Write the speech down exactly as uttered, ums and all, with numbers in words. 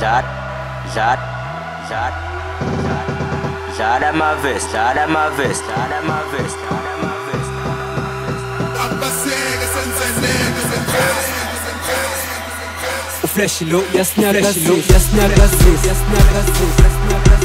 Zad, Zad, Zad, Zad, Zad at my vest, Zad at my vest, Zad at my vest, Zad at my vest, Zad at my vest.